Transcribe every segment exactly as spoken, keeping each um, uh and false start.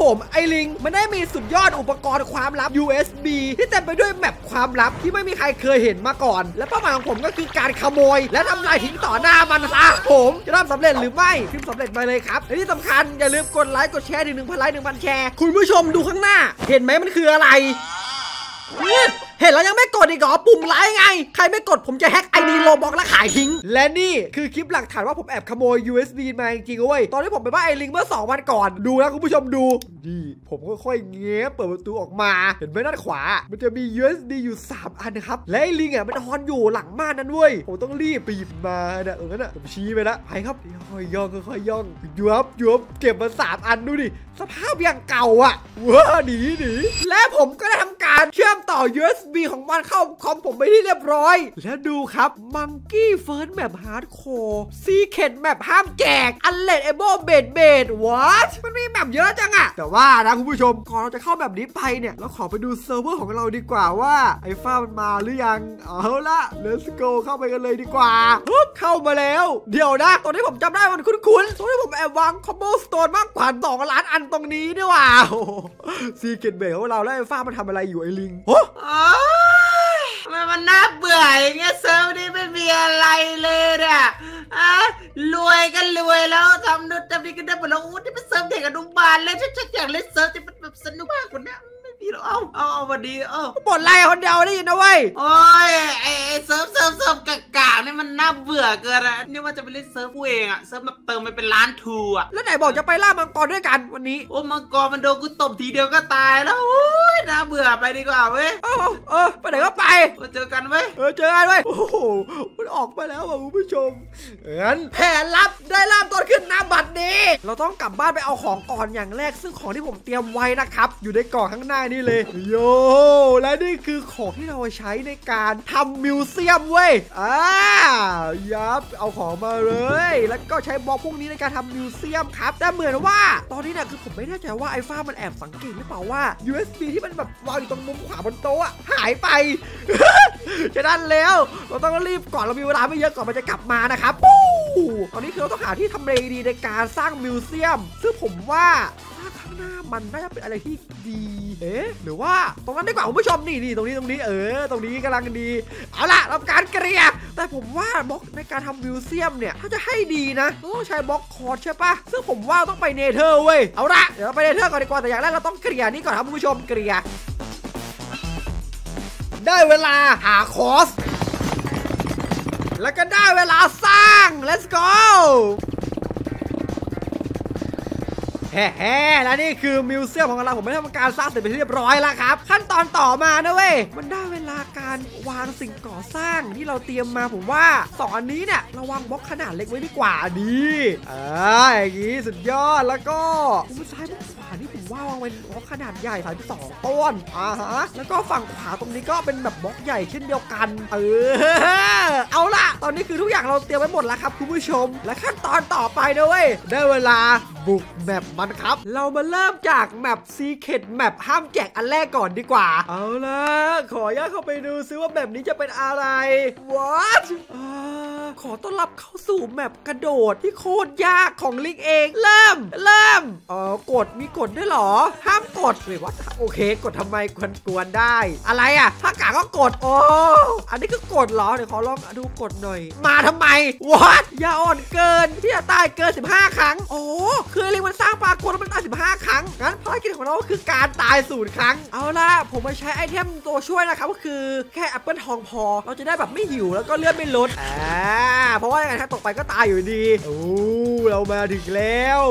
ผมไอลิงมันได้มีสุดยอดอุปกรณ์ความลับ ยู เอส บี ที่เต็มไปด้วยแมปความลับที่ไม่มีใครเคยเห็นมาก่อนและเป้าหมายของผมก็คือการขโมยและทำลายทิ้งต่อหน้ามันซะผมจะทำสำเร็จหรือไม่พิมพ์สำเร็จมาเลยครับและที่สำคัญอย่าลืมกดไลค์กดแชร์ถึงหนึ่งพันไลค์หนึ่งพันแชร์คุณผู้ชมดูข้างหน้าเห็นไหมมันคืออะไรเห็นแล้วยังไม่กดอีกเหรอปุ่มไลค์ไงใครไม่กดผมจะแฮ็กไอดีโรบ็อกและขายทิ้งและนี่คือคลิปหลักฐานว่าผมแอบขโมย ยู เอส บี มาจริงๆเว้ยตอนที่ผมไปบ้านไอลิงเมื่อสองวันก่อนดูนะคุณผู้ชมดูดีผมค่อยๆเงี้ยเปิดประตูออกมาเห็นไหมด้านขวามันจะมี ยู เอส บี อยู่สามอันนะครับและไอลิงอ่ะมันฮอนอยู่หลังม่านนั้นเว้ยผมต้องรีบไปหยิบมาเนี่ยตรงนั้นอ่ะผมชี้ไปละไปครับค่อยย่องค่อยย่องยับยับเก็บมาสามอันดูดิสภาพอย่างเก่าอ่ะว้าหนีหนีและผมก็ได้ทำการเชื่อมต่อ ยู เอส บีของมันเข้าคอมผมไปที่เรียบร้อยแล้วดูครับมังกี้เฟิร์สแมปฮาร์ดโคร์ซีเค็ดแมปห้ามแจกอันเลดเอโบเบดเบดวอทมันมีแมปเยอะจังอะแต่ว่านะคุณผู้ชมก่อนเราจะเข้าแบบนี้ไปเนี่ยเราขอไปดูเซิร์ฟเวอร์ของเราดีกว่าว่าไอ้ฟ้ามันมาหรือยังเอาละเลสโกเข้าไปกันเลยดีกว่าปุ๊บเข้ามาแล้วเดี๋ยวนะตอนนี้ผมจำได้มันคุ้นๆตอนที่ผมแอบวางคอมโบสโตนมากกว่าสองล้านอันตรงนี้เนี่ยว่ะซีเค็ดเบดของเราแล้วไอ้ฟ้ามันทำอะไรอยู่ไอ้ลิงโอ้มันมันน่าเบื่ออย่างเงี้ยเซิร์ฟนี้ไม่มีอะไรเลยอ่ะอ่ะรวยกันรวยแล้วทำนู่นทำนี่กันได้หมดแล้วอู้นี่เป็นเซิร์ฟเด็กอนุบาลเลยชักๆอยากเล่นเซิร์ฟที่มันแบบสนุกมากกว่านี้พี่เราเอาเอาเอาวันนี้เอาบทไล่คนเดียวได้ยินนะเว้ยโอ้ยไอเซิร์ฟเซิร์ฟเซิร์ฟกากๆนี่มันน่าเบื่อเกินนะนี่ว่าจะไปเล่นเซิร์ฟกูเองอะเซิร์ฟแบบเติมไปเป็นล้านทูอะแล้วไหนบอกจะไปล่ามังกรด้วยกันวันนี้โอ้มังกรมันโดนกูตบทีเดียวก็ตายแล้วโอ้ยน่าเบื่อไปดีกว่าเว้ยเออเออไปไหนก็ไปเจอกันเว้ยเออเจอกันเว้ยโอ้โหมันออกไปแล้วอะคุณผู้ชมงั้นแผนลับได้เริ่มต้นขึ้นณบัดนี้เราต้องกลับบ้านไปเอาของก่อนอย่างแรกซึ่งของที่ผมเตรียมไว้นะครับอยู่ในกล่องข้างหน้านี่เลยโย่และนี่คือของที่เราใช้ในการทำมิวเซียมเว้ยอ่ายับเอาของมาเลยแล้วก็ใช้บล็อกพวกนี้ในการทำมิวเซียมครับแต่เหมือนว่าตอนนี้เนี่ยคือผมไม่แน่ใจว่าไอ้ฟ้ามันแอบสังเกตหรือเปล่าว่า ยู เอส บี ที่มันแบบวางอยู่ตรงมุมขวาบนโต๊ะหายไป จะดันแล้วเราต้องรีบก่อนเรามีเวลาไม่เยอะก่อนมันจะกลับมานะครับตอนนี้คือเราต้องหาที่ทำเลดีในการสร้างมิวเซียมซึ่งผมว่าข้างหน้ามันน่าจะเป็นอะไรที่ดีเอ๊ะหรือว่าตรงนั้นดีกว่าคุณผู้ชมนี่นี่ตรงนี้ตรงนี้เออตรงนี้กำลังดีเอาล่ะทำการเกลี่ยแต่ผมว่าบล็อกในการทำมิวเซียมเนี่ยถ้าจะให้ดีนะต้องใช้บล็อกคอร์ดใช่ปะซึ่งผมว่าต้องไปเนเธอร์เว้ยเอาล่ะเดี๋ยวไปเนเธอร์ก่อนดีกว่าแต่อย่างแรกเราต้องเกลี่ยนี่ก่อนครับคุณผู้ชมเกลี่ยได้เวลาหาคอร์สแล้วก็ได้เวลาสร้าง let's goแฮ่ และนี่คือมิวเซียมของเราผมไม่ได้ทำการสร้างเสร็จไปเรียบร้อยแล้วครับขั้นตอนต่อมานะเว้ยมันได้เวลาการวางสิ่งก่อสร้างที่เราเตรียมมาผมว่าสองอันนี้เนี่ยเราวางบล็อกขนาดเล็กไว้ดีกว่าดีอ่าอย่างนี้สุดยอดแล้วก็มุมซ้ายมุมขวานี่ผมว่าวางเป็นบล็อกขนาดใหญ่สามสิบสองต้นอ่าฮะแล้วก็ฝั่งขวาตรงนี้ก็เป็นแบบบล็อกใหญ่เช่นเดียวกันเออเอาละตอนนี้คือทุกอย่างเราเตรียมไว้หมดแล้วครับคุณผู้ชมและขั้นตอนต่อไปนะเว้ยได้เวลาบุกแมปมันครับเรามาเริ่มจากแมปซีเค็ดแมปห้ามแจกอันแรกก่อนดีกว่าเอาละขอย่าเข้าไปดูซิว่าแบบนี้จะเป็นอะไร What ขอต้อนรับเข้าสู่แมปกระโดดที่โคตรยากของลิงเองเริ่มเริ่มเออกดมีกดได้หรอห้ามกดเลยวะโอเคกดทำไมกวนๆได้อะไรอ่ะถ้ากาก็กดโอ้อันนี้ก็กดเหรอเดี๋ยวขอลองดูกดหน่อยมาทำไม What อย่าอ่อนเกินที่จะตายเกินสิบห้าครั้งโอ้คือลิงมันสร้างปลากดแล้วมันตายสิบห้าครั้งงั้นภารกิจของเราก็คือการตายศูนย์ครั้งเอาล่ะผมมาใช้ไอเทมตัวช่วยนะครับก็คือแค่แอปเปิลทองพอเราจะได้แบบไม่หิวแล้วก็เลือดไม่ลดอ่าเพราะว่าอย่างไรถ้าตกไปก็ตายอยู่ดีโอ้เรามาถึงแล้ว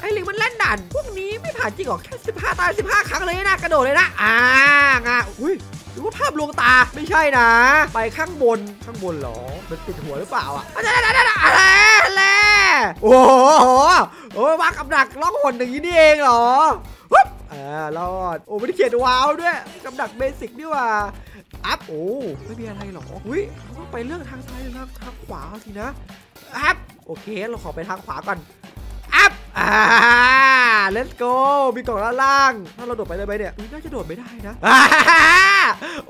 ไอ้ลิงมันเล่นด่านพวกนี้ไม่ผ่านจริงหรอแค่สิบห้าตายสิบห้าครั้งเลยนะกระโดดเลยนะอ่างาอุ้ยหรือว่าภาพลวงตาไม่ใช่นะไปข้างบนข้างบนหรอมันติดหัวหรือเปล่าอ่ะอะไรอะไรโอ้โหโอ้มากับดักล่องหนอย่างนี้นี่เองเหรออ่ารอดโอ้ไม่ได้เขียนว้าวด้วยกับดักเบสิกนี่ว่าอัพโอ้ไม่มีอะไรหรออุ้ยต้องไปเรื่องทางซ้ายหรือทางขวาทีนะอัพโอเคเราขอไปทางขวาก่อนอัพอ่า let's go มีกล่องด้านล่างถ้าเราโดดไปได้ไหมเนี่ยน่าจะโดดไม่ได้นะ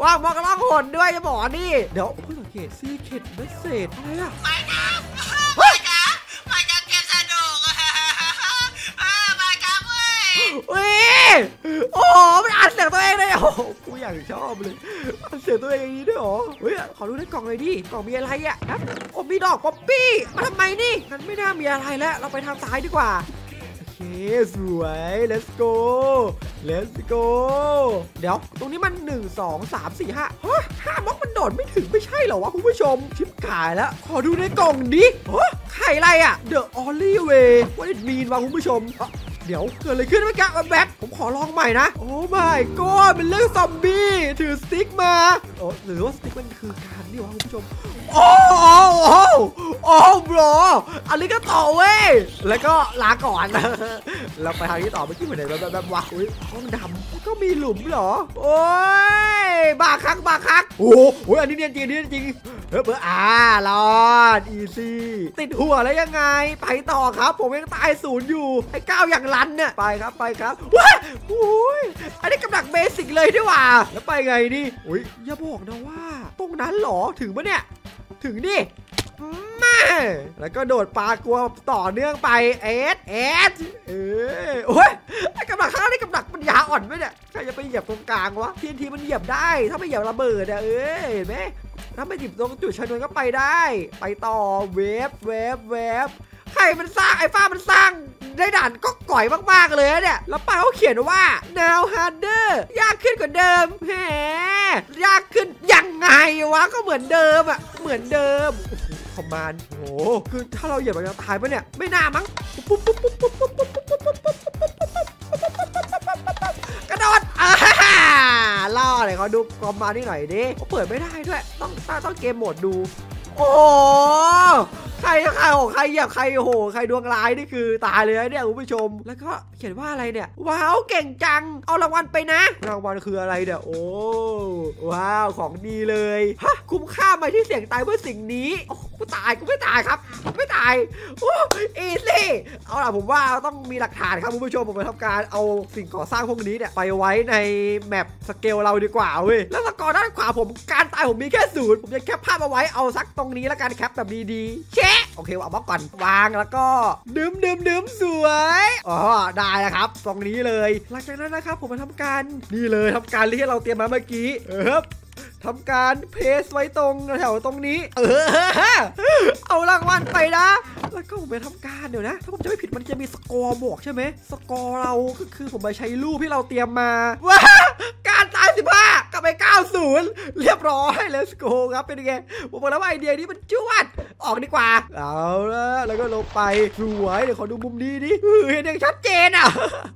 ว่างมอกระล่องหนด้วยจะบอกนี่เดี๋ยวเพิ่งสังเกตซีเค็ดเมสเซจอะไรอะไปนะไปนะไปนะเกมสนุกมาครับเว้ย อุ้ยโอ้มันอัดเสียงตัวเองเลยโอ้กูอยากชอบเลยอัดเสียงตัวเองอย่างนี้ด้วยหรอเฮ้ยขอดูในกล่องเลยดิกล่องมีอะไรอ่ะครับโอ้มีดอกป๊อปปี้มาทำไมนี่มันไม่น่ามีอะไรแล้วเราไปทางซ้ายดีกว่าโอเคสวย let's go let's go เดี๋ยวตรงนี้มันหนึ่ง สอง สาม สี่ ห้าเฮ้ยห้าบล็อกมันโดดไม่ถึงไม่ใช่เหรอวะคุณผู้ชมชิปขายแล้วขอดูในกล่องดิเฮ้ยไข่อะไรอ่ะ the only way what it mean วะคุณผู้ชมเดี๋ยวเกิดอะไรขึ้นเมื่อกี้แบ็คผมขอลองใหม่นะโอ้ my god เป็นเรื่องซอมบี้ถือสติ๊กมาโอ้หรือว่าสติ๊กมันคือการนี่วะคุณผู้ชมโอ้โอ้โอ้โอ้บรออันนี้ก็ต่อเว้ยแล้วก็ลาก่อนเราไปทางนี้ต่อเมื่อกี้เหมือนเดิมแบบแบบว่าอุ้ยห้องดำก็มีหลุมเหรอโอ้ยบาคักบาคักโอ้โหอันนี้เนียนจริงนี่จริงเออเบอร์อ่ารอดอีซี่ติดหัวแล้วยังไงไปต่อครับผมยังตายศูนย์อยู่ไอ้ก้าวอย่างลั่นเนี่ยไปครับไปครับว้าโอ้ยอันนี้กำลังเบสิกเลยดีกว่าแล้วไปไงนี่อุ้ยอย่าบอกนะว่าตรงนั้นหรอถึงปะเนี่ยถึงดิมาแล้วก็โดดปลากลัวต่อเนื่องไปเอสเอสเออโอ้ยกำลังข้างนี้กำลังปัญญาอ่อนไหมเนี่ยใครจะไปเหยียบตรงกลางวะทีนทีมันเหยียบได้ถ้าไม่เหยียบระเบิดเนี่ยเอ้ยเห็นไหมถ้าไม่ติดตรงจุดชนวนก็ไปได้ไปต่อเวฟเวฟเวฟใครมันสร้างไอ้ฟ้ามันสร้างได้ด่านก็ก่อยมากๆเลยเนี่ยแล้วป้าเขาเขียนว่า now harder ยากขึ้นกว่าเดิมแหมยากขึ้นยังไงวะก็เหมือนเดิมอะเหมือนเดิมคอมมานด์โอ้คือถ้าเราเหยียบมันจะตายปะเนี่ยไม่น่ามั้งกระโดดอ่าล่อหน่อยเขาดูคอมมานด์นี่หน่อยดิเปิดไม่ได้ด้วยต้องต้องเกมโหมดดูโอ้ใครใครโอ้ใครเหยียบใครโอ้โหใครดวงร้ายนี่คือตายเลยเนี่ยคุณผู้ชมแล้วก็เขียนว่าอะไรเนี่ยว้าวเก่งจังเอารางวัลไปนะรางวัลคืออะไรเนี่ยโอ้ว้าวของดีเลยฮะคุ้มค่าไหมที่เสี่ยงตายเพื่อสิ่งนี้โอ้กูตายกูไม่ตายครับไม่ตายโอ้อีซี่เอาล่ะผมว่าต้องมีหลักฐานครับคุณผู้ชมผมไปทำการเอาสิ่งก่อสร้างพวกนี้เนี่ยไปไว้ในแมปสเกลเราดีกว่าเว้ยแล้วสกอร์ด้านขวาผมการตายผมมีแค่ศูนย์ผมจะแคปภาพเอาไว้เอาซักตรงนี้แล้วการแคปแบบดีๆเช็คโอเควางบล็อกก่อนวางแล้วก็ดื่มดื่มดื่มสวยอ๋อได้นะครับตรงนี้เลยหลังจากนั้นนะครับผมมาทำการนี่เลยทำการที่เราเตรียมมาเมื่อกี้เออทำการเพสไว้ตรงแถวตรงนี้เออเอารางวัลไปนะแล้วก็ผมไปทำการเดี๋ยวนะถ้าผมจะไม่ผิดมันจะมีสกอร์บอกใช่ไหมสกอร์เราก็คือผมไปใช้รูปที่เราเตรียมมาว้าการตายสิบห้ากลับไปเก้าสิบเรียบร้อย let's go ครับเป็นไงผมบอกแล้วว่าไอเดียนี้มันจวดออกดีกว่าเอาละแล้วก็ลงไปสวยเดี๋ยวขอดูมุมนี้ดิเห็นอย่างชัดเจนอ่ะ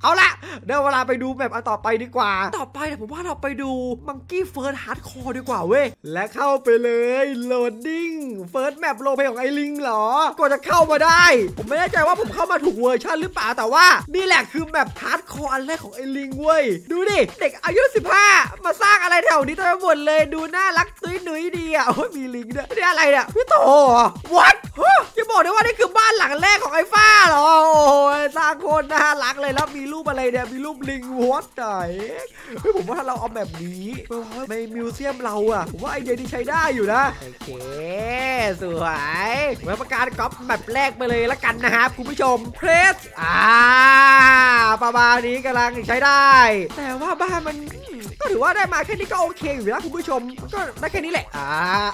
เอาละเดี๋ยวเวลาไปดูแบบอันต่อไปดีกว่าต่อไปเนี่ยผมว่าเราไปดูมังกี้เฟิร์สฮาร์ดคอร์ดีกว่าเว้ยและเข้าไปเลยโหลดดิ้งเฟิร์สแมปโลเพย์ของไอลิงเหรอกว่าจะเข้ามาได้ผมไม่แน่ใจว่าผมเข้ามาถูกเวอร์ชันหรือเปล่าแต่ว่านี่แหละคือแบบฮาร์ดคอร์อันแรกของไอลิงเว้ยดูดิเด็กอายุสิบห้ามาสร้างอะไรแถวนี้หมดเลยดูน่ารักตุ้ยหนุ่ยดีอ่ะโอ้ยมีลิงด้วยนี่อะไรเนี่ยพี่โตวัดจะบอกได้ว่านี่คือบ้านหลังแรกของไอ้ฟ้าเหรอโอ้ยสร้างโคตรน่ารักเลยแล้วมีรูปอะไรเนี่ยมีรูปลิงวัดไหนเฮ้ยผมว่าถ้าเราเอาแบบนี้ในมิวเซียมเราอ่ะผมว่าไอเดียที่ใช้ได้อยู่นะโอเคสวยมาประกาศก๊อปแบบแรกไปเลยละกันนะครับคุณผู้ชมเพรสอ่าประมาณนี้กำลังใช้ได้แต่ว่าบ้านมันก็ถือว่าได้มาแค่นี้ก็โอเคอยู่แล้วคุณผู้ชมก็ได้แค่นี้แหละอ่า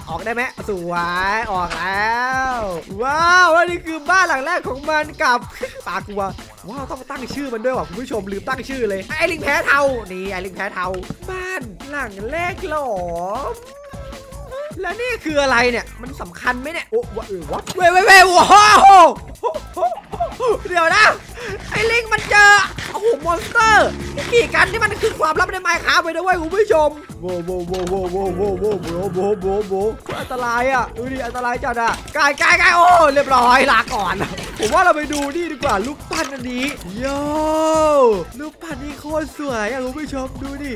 ออกได้ไหมสวยออกแล้วว้าวนี่คือบ้านหลังแรกของมันกับปากกัวว้าวต้องตั้งชื่อมันด้วยว่ะคุณผู้ชมลืมตั้งชื่อเลยไอลิงแพ้เทานี่ไอลิงแพ้เทาบ้านหลังแรกหรอแล้วนี่คืออะไรเนี่ยมันสำคัญไหมเนี่ยโอ้วะวัดเว้ยเว้ยเว้ยว้าวเดี๋ยวนะไอลิงมันเจอโอ้โหมอนสเตอร์กี่กันที่มันคือความลับในไมค์ครับไปด้วยคุณผู้ชมโว้โว้โว้โว้โว้โว้โว้โว้โว้โว้โว้อันตรายอ่ะดูดิอันตรายจัดอ่ะกายกายกายโอ้เรียบร้อยลาก่อนผมว่าเราไปดูนี่ดีกว่ารูปปั้นอันนี้โย่รูปปั้นนี่โคตรสวยอ่ะคุณผู้ชมดูดิ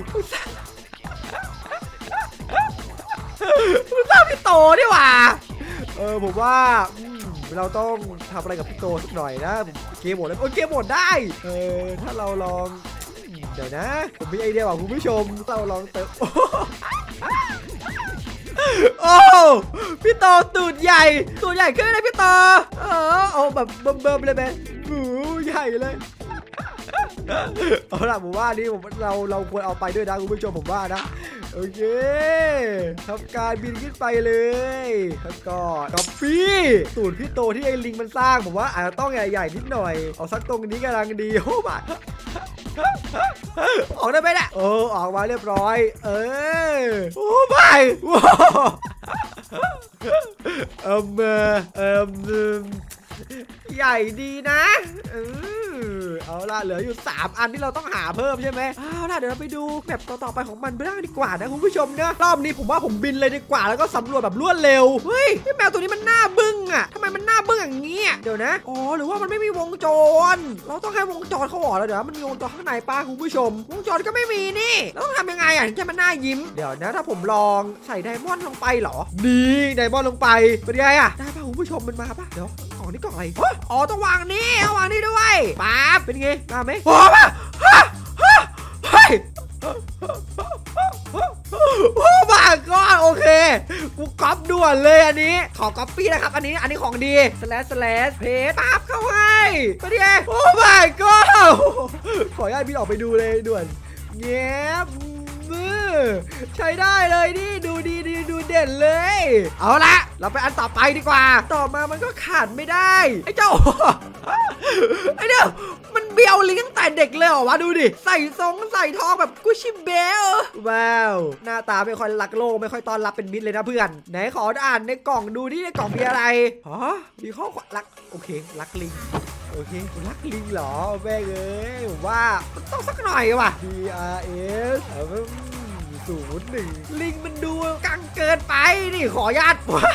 รูปปั้นพี่โตดีกว่าเออผมว่าเราต้องทำอะไรกับพี่โตสักหน่อยนะเกมหมดแล้วโอ้เกมหมดได้เออถ้าเราลองเดี๋ยวนะผมมีไอเดียว่าคุณผู้ชมเราลองเติมโอ้พี่โตตูดใหญ่ตูดใหญ่ขึ้นเลยพี่โตเออเอาแบบเบิ่มๆเลยไหมหูใหญ่เลย เอาล่ะผมว่านี่ผมเราเราควรเอาไปด้วยนะคุณผู้ชมผมว่านะโอเคทำการบินขึ้นไปเลยแล้วก็ก๊อปปี้ตูดพี่โตที่ไอ้ลิงมันสร้างผมว่าอาจจะต้องใหญ่ๆนิดหน่อยเอาสักตรงนี้กำลังดีโอ้บ้าออกได้ไหมเนี่ยเออออกมาเรียบร้อยเออโอ้บ้าเออเออใหญ่ดีนะเออเอาละเหลืออยู่สามอันที่เราต้องหาเพิ่มใช่ไหมเอาล่ะเดี๋ยวเราไปดูแบบต่อๆไปของมันบ้างดีกว่านะคุณผู้ชมนะรอบนี้ผมว่าผมบินเลยดีกว่าแล้วก็สำรวจแบบรวดเร็วเฮ้ยแมวตัวนี้มันหน้าบึ้งอ่ะทำไมมันหน้าบึ้งอย่างนี้เดี๋ยวนะอ๋อหรือว่ามันไม่มีวงจรเราต้องให้วงจรเขาออกแล้วเดี๋ยวมันมีวงจรข้างในป้าคุณผู้ชมวงจรก็ไม่มีนี่เราต้องทำยังไงอ่ะถึงจะมันหน้ายิ้มเดี๋ยวนะถ้าผมลองใส่ไดมอนด์ลงไปหรอดีไดมอนด์ลงไปเป็นไงอ่ะได้ป้าคุณผู้ชมมันมาป้าเดี๋ยวกล่องนี้กล่องอะไรอ๋อต้องวางนี่เอาวางนี่ด้วยป้าเป็นไงน่าไหมโอ้มาฮ่าฮ่าเฮ้ยโอ้มาก่อนโอเคกูก๊อปด่วนเลยอันนี้ขอก๊อปปี้นะครับอันนี้อันนี้ของดีสแลสสแลสเพจป้าเข้าให้เป็นไงโอ้มาก่อนขออนุญาตบินออกไปดูเลยด่วนเย็บใช้ได้เลยนี่ดูดีดีดูเด่นเลยเอาละเราไปอันต่อไปดีกว่าต่อมามันก็ขาดไม่ได้ไอ้เจ้าไอ้เดี๋ยวมันเบี้ยวลิงตั้งแต่เด็กเลยเหรอวะดูดิใส่ทรงใส่ทองแบบกุชิเบลว้าวหน้าตาไม่ค่อยรักโลกไม่ค่อยต้อนรับเป็นมิตรเลยนะเพื่อนไหนขออ่านในกล่องดูดิในกล่องมีอะไรอ๋อมีข้อความรักโอเครักลิงโอเครักลิงเหรอแม่เอ้ยผมว่าต้องสักหน่อยว่ะ ดี อาร์ เอส ศูนย์หนึ่งลิงมันดูกังเกินไปนี่ขอญาติวะ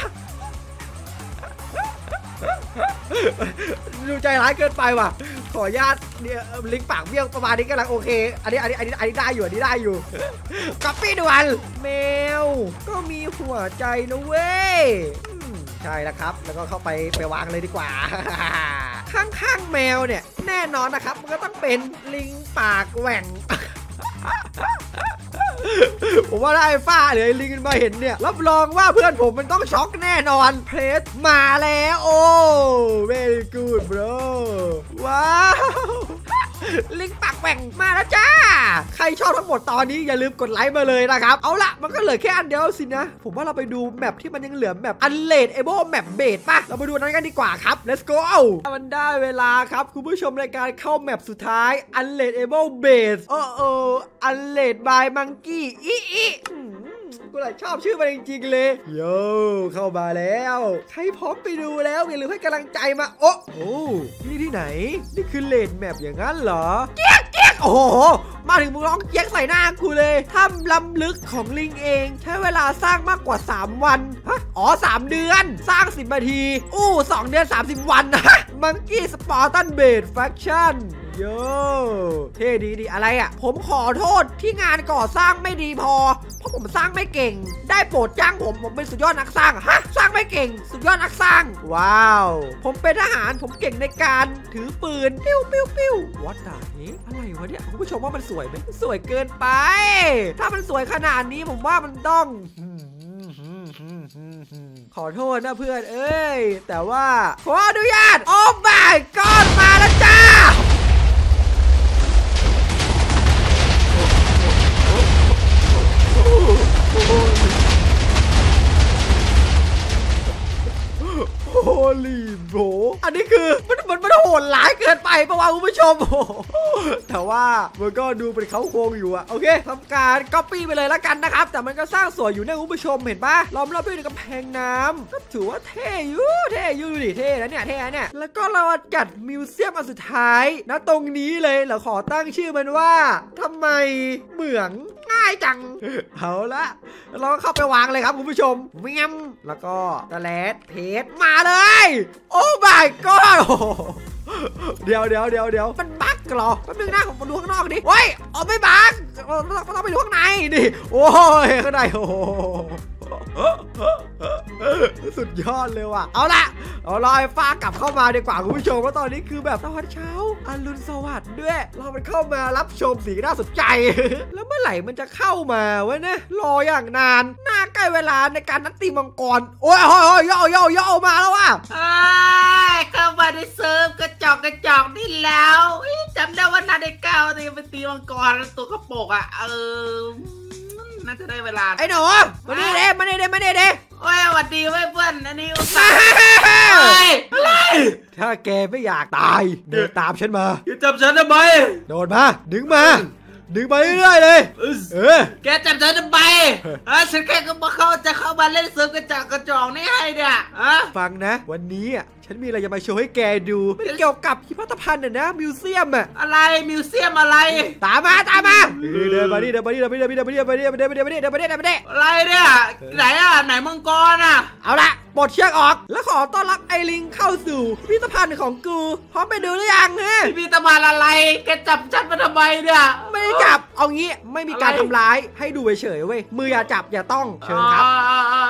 ดูใจร้ายเกินไปว่ะขอญาติเนี่ยลิงปากเบี้ยวประมาณนี้กำลังโอเคอันนี้อันนี้อันนี้อันนี้ได้อยู่อันนี้ได้อยู่ก๊อปปี้ด่วนแมวก็มีหัวใจนะเว้ยใช่แล้วครับแล้วก็เข้าไปไปวางเลยดีกว่าข้างๆแมวเนี่ยแน่นอนนะครับมันก็ต้องเป็นลิงปากแหว่งผมว่าได้ฝ้าเลยลิงมาเห็นเนี่ยรับรองว่าเพื่อนผมมันต้องช็อกแน่นอนเพลสมาแล้วโอ้ very good bro ว้าวลิงปากแหว่งมาแล้วจ้าใครชอบทั้งหมดตอนนี้อย่าลืมกดไลค์มาเลยนะครับเอาละมันก็เหลือแค่อันเดียวสินะผมว่าเราไปดูแมปที่มันยังเหลือแมปอันเลดเอโบแมปเบดป่ะเราไปดูนั้นกันดีกว่าครับ let's go มันได้เวลาครับคุณผู้ชมรายการเข้าแมปสุดท้ายอันเลดเอโบเบดโอ้โอ้อันเลดบายมังกี้อีอีกูหลายชอบชื่อมันจริงๆเลยโย่เข้ามาแล้วใครพร้อมไปดูแล้วอย่าลืมให้กำลังใจมาโอ้โหนี่ที่ไหนนี่คือเลดแมปอย่างนั้นเหรอเจ๊กเจ๊กโอ้โหมาถึงมึงร้องเจ๊กใส่หน้ากูเลยถ้ำล้ำลึกของลิงเองใช้เวลาสร้างมากกว่าสามวันฮะอ๋อสามเดือนสร้างสิบนาทีอู้สองเดือนสามสิบวันนะมังกี้สปาร์ตันเบดแฟคชั่นโย่เท่ดีดีอะไรอ่ะผมขอโทษที่งานก่อสร้างไม่ดีพอเพราะผมสร้างไม่เก่งได้โปรดจ้างผมผมเป็นสุดยอดนักสร้างฮะสร้างไม่เก่งสุดยอดนักสร้างว้าวผมเป็นทหารผมเก่งในการถือปืนปิ้วปิ้วปิ้ววัดด่านนี้อะไรวะเนี่ยคุณผู้ชมว่ามันสวยไหมสวยเกินไปถ้ามันสวยขนาดนี้ผมว่ามันต้องขอโทษนะเพื่อนเอ้ยแต่ว่าขออนุญาตโอ้ไม่ก้อนมาแล้วจ้าโอ้ลีโบอันนี้คือมันมันมันโหดหลายเกินไปป่าวว่าคุณผู้ชมแต่ว่ามันก็ดูเป็นเขาโครงอยู่อะโอเคทำการก๊อปปี้ไปเลยละกันนะครับแต่มันก็สร้างสวยอยู่นะคุณผู้ชมเห็นปะล้อมรอบด้วยกำแพงน้ำก็ถือว่าเท่อยู่เท่อยู่ดิเท่นะเนี่ยเท่เนี่ยแล้วก็เราจัดมิวเซียมอันสุดท้ายนะตรงนี้เลยเราขอตั้งชื่อมันว่าทำไมเหมืองง่ายจังเอาละเราเข้าไปวางเลยครับคุณผู้ชมเมียมแล้วก็ตะแลดเพชรมาเลยโอ้ my god เดี๋ยวเดี๋ยวเดี๋ยวเดี๋ยวมันบั๊กเหรอแป๊บนึงนะผมมาดูข้างนอกดิเฮ้ยอ๋อไม่บั๊กต้องไปดูข้างในดิโอ้ยข้างในโอ้สุดยอดเลยว่ะเอาละเอาลอยฟ้ากลับเข้ามาดีกว่าคุณผู้ชมเพราะตอนนี้คือแบบตอนเช้าอรุณสวัสดิ์ด้วยเรามันเข้ามารับชมสีน่าสนใจแล้วเมื่อไหร่มันจะเข้ามาวะเนี่ยรออย่างนานหน้าใกล้เวลาในการนัดตีมังกรโอ้ยโอ้ยโอ้ยโอ้ยโอ้ยมาแล้วว่ะเข้ามา อยได้เซิร์ฟกระจอกกระจอกนี่แล้วจำได้ว่านาเดก้าเนี่ยไปตีมังกรตัวกระโปงอ่ะเออน่าจะได้เวลาไอ้หนูมาเนี่ยเด้มาเนี่ยเด้มาเนี่ยเด้โอ้ยหวัดดีเว้ยเพื่อนอันนี้อุตส่าห์อะไรถ้าแกไม่อยากตายเดินตามฉันมาอย่าจับฉันทำไมโดดมาดึงมาดึงไปเรื่อยเลยเออแกจับฉันทำไมเออฉันแค่ก็มาเข้าจะเข้ามาเล่นเซิร์ฟกระจอกกระจอกนี่ให้เนี่ยฟังนะวันนี้อ่ะฉันมีอะไรจะมาโชว์ให้แกดูเกี่ยวกับพิพิธภัณฑ์น่ะนะมิวเซียมอะอะไรมิวเซียมอะไรตามมาตามมาเดินไปดิเดินไปดิเดินไปดิเดินไปดิเดินไปดิเดินไปดิเดินไปดิเดินไปดิเดินไปดิอะไรเนี่ยไหนอะไหนมังกรอะเอาละปลดเชือกออกแล้วขอต้อนรับไอลิงเข้าสู่พิพิธภัณฑ์ของกูพร้อมไปดูหรือยังเนี่ยพิพิธภัณฑ์อะไรแกจับฉันมาทำไมเนี่ยไม่ได้จับเอางี้ไม่มีการทำร้ายให้ดูเฉยๆเว้ยมืออย่าจับอย่าต้องเชิญครับ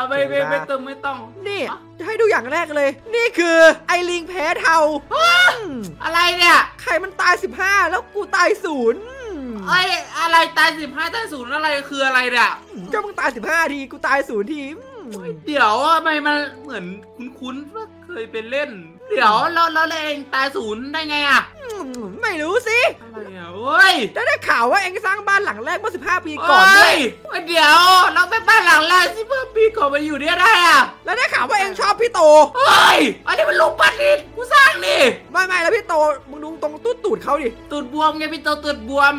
ไม่ไม่ไม่ต้องไม่ต้องนี่จะให้ดูอย่างแรกเลยนี่คือไอลิงแพ้เทาอะไรเนี่ยใครมันตายสิบห้าแล้วกูตายศูนย์ไอ้อะไรตายสิบห้าตายศูนย์อะไรคืออะไรเนี่ยก็มึงตายสิบห้าทีกูตายศูนย์ทีเดี๋ยวทำไมมันเหมือนคุ้นๆว่าเคยไปเล่นเดี๋ยวเราเราเองตายศูนย์ได้ไงอ่ะไม่รู้สิได้ได้ข่าวว่าเองสร้างบ้านหลังแรกเมื่อสิบห้าปีก่อนเลยเดี๋ยวเราไปบ้านหลังแรกสิบห้าปีก่อนมาอยู่เนี่ยได้อะแล้วได้ข่าวว่าเองชอบพี่โตเฮ้ยอันนี้มันลุงปัดดิกูสร้างนี่ไม่ไม่แล้วพี่โตมึงดูตรงตูดตูดเขาดิตูดบวมไงพี่โตตูดบวม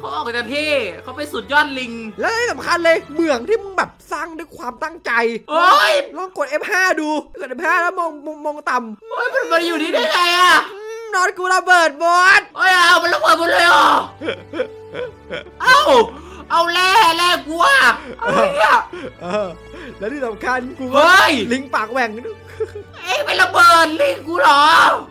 เขาออกจากที่เขาไปสุดยอดลิงแล้วที่สำคัญเลยเมืองที่มึงแบบสร้างด้วยความตั้งใจโอ้ยลองกด เอฟ ห้า ดูกด เอฟ ห้า แล้วมองมองต่ำโอ้ยมันมาอยู่นี่ได้ไงอะนอนกูระเบิดบอสโอ้ยเอามันระเบิดหมดเลยอ่ะเอ้าเอาแร่แร่กูอ่ะแล้วที่สำคัญกูลิงปากแหว่งเอ้ยไประเบิดลิงกูหรอ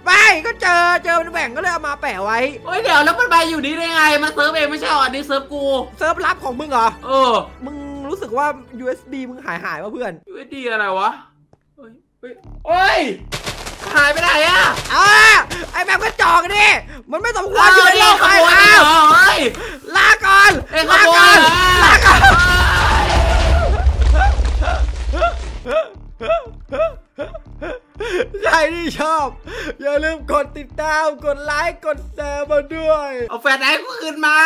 ไม่ก็เจอเจอมันแหว่งก็เลยเอามาแปะไว้โอ้ยเดี๋ยวแล้วมันไปอยู่นี่ได้ไงมาเซิร์ฟเองไม่ใช่อันนี้เซิร์ฟกูเซิร์ฟลับของมึงเหรอเออมึงรู้สึกว่า ยู เอส บี มึงหายหายป่ะเพื่อน ยู เอส บี อะไรวะเฮ้ยเฮ้ยหายไปไหนอ่ะอ้าไอแบบกระจอกนี่มันไม่สมควรอยู่ในโลกไปแล้วลาก่อนลาก่อนลาก่อนใครที่ชอบอย่าลืมกดติดตามกดไลค์กดแชร์มาด้วยเอาแฟนไอ้กูคืนมา